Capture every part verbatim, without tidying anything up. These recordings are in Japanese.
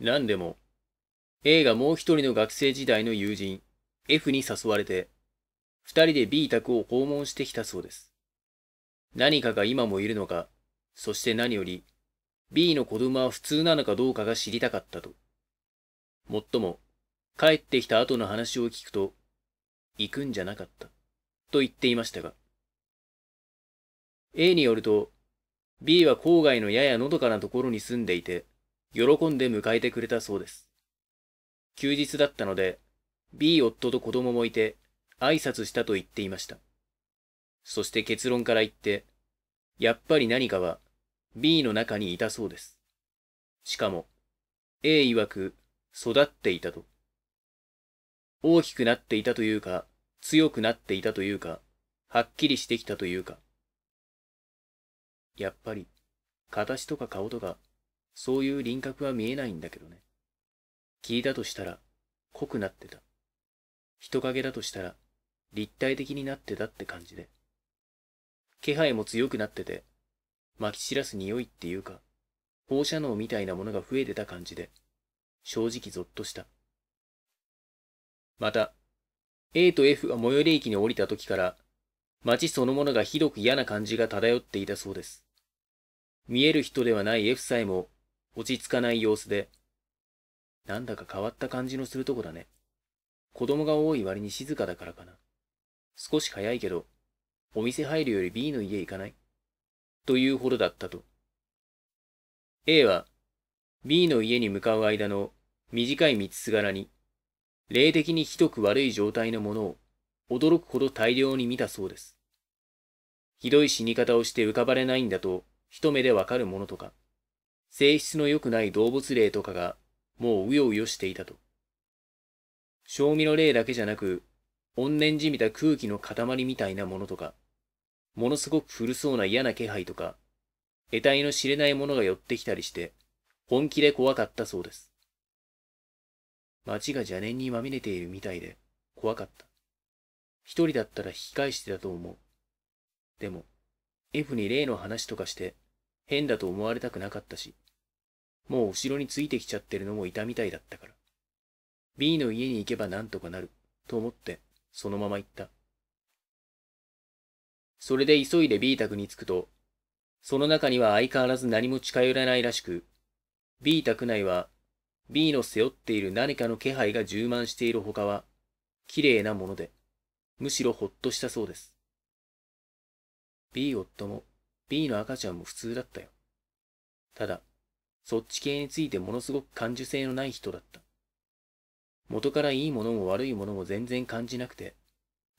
何でも、A がもう一人の学生時代の友人、F に誘われて、二人で B 宅を訪問してきたそうです。何かが今もいるのか、そして何より、B の子供は普通なのかどうかが知りたかったと。もっとも、帰ってきた後の話を聞くと、行くんじゃなかった、と言っていましたが。A によると、B は郊外のややのどかなところに住んでいて、喜んで迎えてくれたそうです。休日だったので、B 夫と子供もいて、挨拶したと言っていました。そして結論から言って、やっぱり何かは B の中にいたそうです。しかも、A 曰く育っていたと。大きくなっていたというか、強くなっていたというか、はっきりしてきたというか。やっぱり、形とか顔とか、そういう輪郭は見えないんだけどね。聞いたとしたら、濃くなってた。人影だとしたら、立体的になってたって感じで。気配も強くなってて、撒き散らす匂いっていうか、放射能みたいなものが増えてた感じで、正直ゾッとした。また、A と F が最寄り駅に降りた時から、街そのものがひどく嫌な感じが漂っていたそうです。見える人ではない F さえも落ち着かない様子で、なんだか変わった感じのするとこだね。子供が多い割に静かだからかな。少し早いけど、お店入るより B の家行かない？というほどだったと。A は B の家に向かう間の短い道すがらに、霊的にひどく悪い状態のものを驚くほど大量に見たそうです。ひどい死に方をして浮かばれないんだと一目でわかるものとか、性質の良くない動物霊とかがもううようよしていたと。正味の霊だけじゃなく、怨念じみた空気の塊みたいなものとか、ものすごく古そうな嫌な気配とか、得体の知れないものが寄ってきたりして、本気で怖かったそうです。街が邪念にまみれているみたいで怖かった。一人だったら引き返してたと思う。でも、F に例の話とかして、変だと思われたくなかったし、もう後ろについてきちゃってるのもいたみたいだったから。B の家に行けばなんとかなる、と思って、そのまま行った。それで急いで B 宅に着くと、その中には相変わらず何も近寄らないらしく、B 宅内は、B の背負っている何かの気配が充満している他は、綺麗なもので、むしろほっとしたそうです。B 夫も B の赤ちゃんも普通だったよ。ただ、そっち系についてものすごく感受性のない人だった。元からいいものも悪いものも全然感じなくて、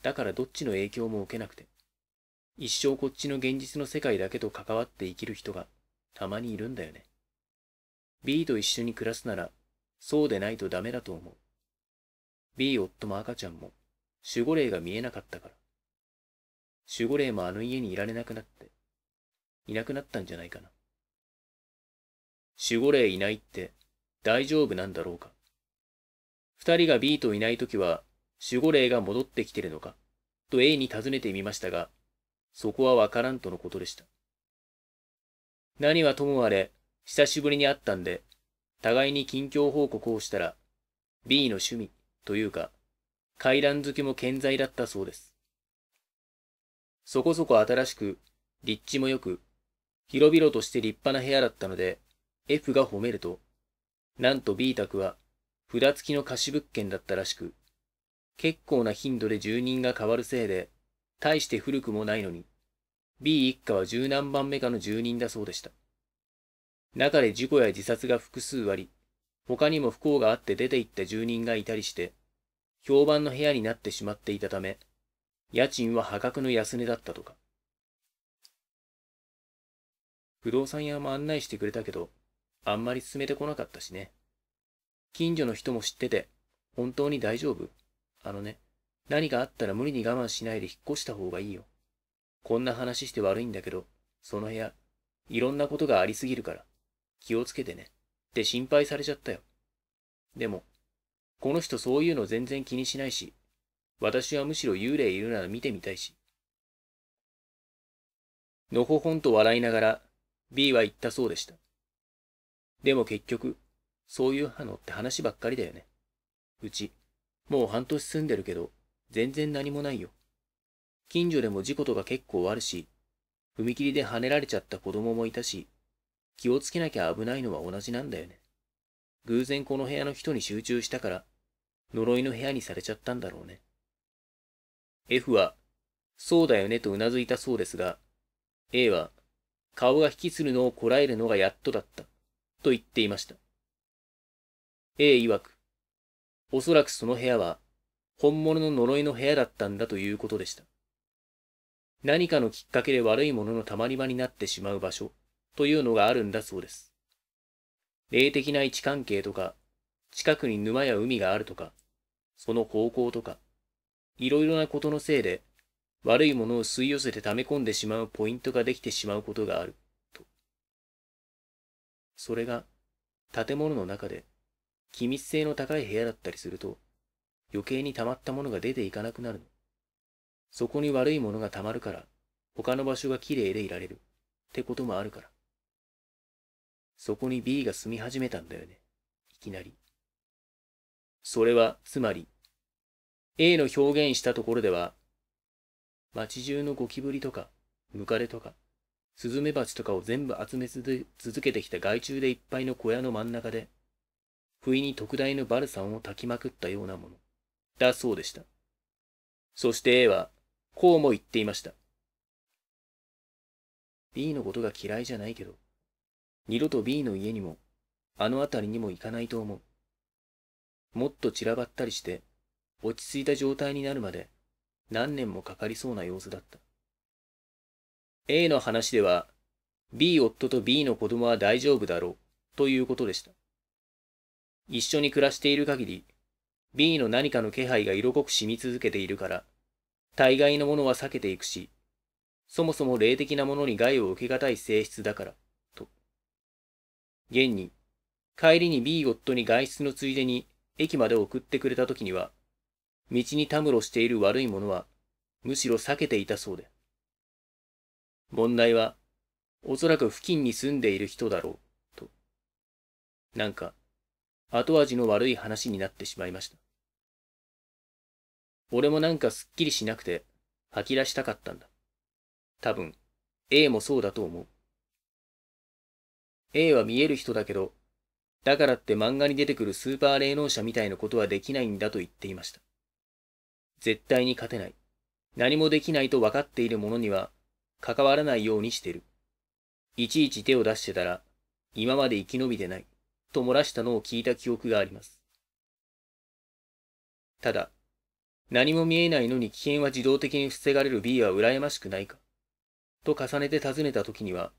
だからどっちの影響も受けなくて、一生こっちの現実の世界だけと関わって生きる人がたまにいるんだよね。B と一緒に暮らすなら、そうでないとダメだと思う。B 夫も赤ちゃんも、守護霊が見えなかったから。守護霊もあの家にいられなくなって、いなくなったんじゃないかな。守護霊いないって大丈夫なんだろうか。二人が B といないときは、守護霊が戻ってきてるのか、と A に尋ねてみましたが、そこはわからんとのことでした。何はともあれ、久しぶりに会ったんで、互いに近況報告をしたら、B の趣味というか、怪談好きも健在だったそうです。そこそこ新しく、立地も良く、広々として立派な部屋だったので、F が褒めると、なんと B 宅は、札付きの貸物件だったらしく、結構な頻度で住人が変わるせいで、大して古くもないのに、B 一家は十何番目かの住人だそうでした。中で事故や自殺が複数あり、他にも不幸があって出て行った住人がいたりして、評判の部屋になってしまっていたため、家賃は破格の安値だったとか。不動産屋も案内してくれたけど、あんまり進めてこなかったしね。近所の人も知ってて、本当に大丈夫？あのね、何かあったら無理に我慢しないで引っ越した方がいいよ。こんな話して悪いんだけど、その部屋、いろんなことがありすぎるから、気をつけてね、って心配されちゃったよ。でも、この人そういうの全然気にしないし、私はむしろ幽霊いるなら見てみたいし。のほほんと笑いながら、B は言ったそうでした。でも結局、そういうのって話ばっかりだよね。うち、もう半年住んでるけど、全然何もないよ。近所でも事故とか結構あるし、踏切で跳ねられちゃった子供もいたし、気をつけなきゃ危ないのは同じなんだよね。偶然この部屋の人に集中したから、呪いの部屋にされちゃったんだろうね。F は、そうだよねとうなずいたそうですが、A は、顔が引きつるのをこらえるのがやっとだった、と言っていました。A 曰く、おそらくその部屋は、本物の呪いの部屋だったんだということでした。何かのきっかけで悪いものの溜まり場になってしまう場所、というのがあるんだそうです。霊的な位置関係とか、近くに沼や海があるとか、その方向とか、いろいろなことのせいで、悪いものを吸い寄せて溜め込んでしまうポイントができてしまうことがある、と。それが、建物の中で、気密性の高い部屋だったりすると、余計に溜まったものが出ていかなくなるの。そこに悪いものが溜まるから、他の場所がきれいでいられる、ってこともあるから。そこに B が住み始めたんだよね、いきなり。それは、つまり、A の表現したところでは、街中のゴキブリとか、ムカデとか、スズメバチとかを全部集め続けてきた害虫でいっぱいの小屋の真ん中で、不意に特大のバルサンを焚きまくったようなもの、だそうでした。そして A は、こうも言っていました。B のことが嫌いじゃないけど、二度と B の家にも、あの辺りにも行かないと思う。もっと散らばったりして、落ち着いた状態になるまで、何年もかかりそうな様子だった。A の話では、B 夫と B の子供は大丈夫だろう、ということでした。一緒に暮らしている限り、B の何かの気配が色濃く染み続けているから、大概のものは避けていくし、そもそも霊的なものに害を受けがたい性質だから、と。現に、帰りに B 夫に外出のついでに駅まで送ってくれたときには、道にたむろしている悪いものは、むしろ避けていたそうで。問題は、おそらく付近に住んでいる人だろう、と。なんか、後味の悪い話になってしまいました。俺もなんかすっきりしなくて、吐き出したかったんだ。多分、A もそうだと思う。A は見える人だけど、だからって漫画に出てくるスーパー霊能者みたいなことはできないんだと言っていました。絶対に勝てない。何もできないと分かっているものには、関わらないようにしてる。いちいち手を出してたら、今まで生き延びてない。と漏らしたのを聞いた記憶があります。ただ、何も見えないのに危険は自動的に防がれる B は羨ましくないか、と重ねて尋ねたときには、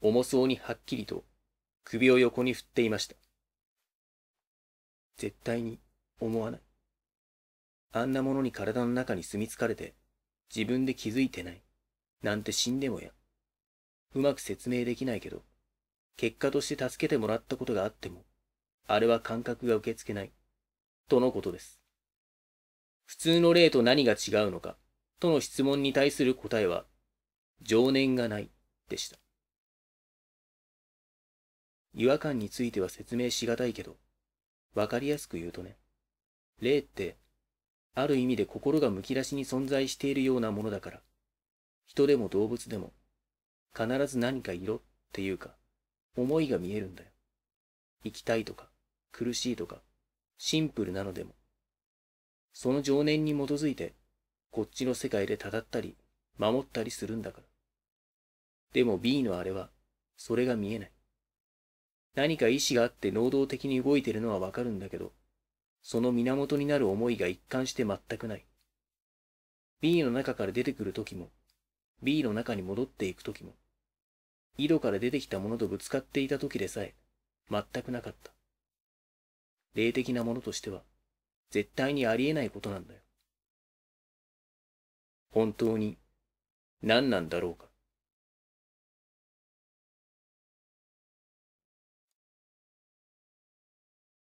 重そうにはっきりと首を横に振っていました。絶対に思わない。あんなものに体の中に住み着かれて、自分で気づいてない、なんて死んでもや。うまく説明できないけど、結果として助けてもらったことがあっても、あれは感覚が受け付けない、とのことです。普通の霊と何が違うのか、との質問に対する答えは、情念がない、でした。違和感については説明しがたいけど、わかりやすく言うとね、霊って、ある意味で心がむき出しに存在しているようなものだから、人でも動物でも、必ず何か色っていうか、思いが見えるんだよ。生きたいとか、苦しいとか、シンプルなのでも。その情念に基づいて、こっちの世界でたたったり、守ったりするんだから。でも B のあれは、それが見えない。何か意志があって能動的に動いてるのはわかるんだけど、その源になる思いが一貫して全くない。B の中から出てくるときも、B の中に戻っていくときも、井戸から出てきたものとぶつかっていた時でさえ、全くなかった。霊的なものとしては、絶対にありえないことなんだよ。本当に、何なんだろうか。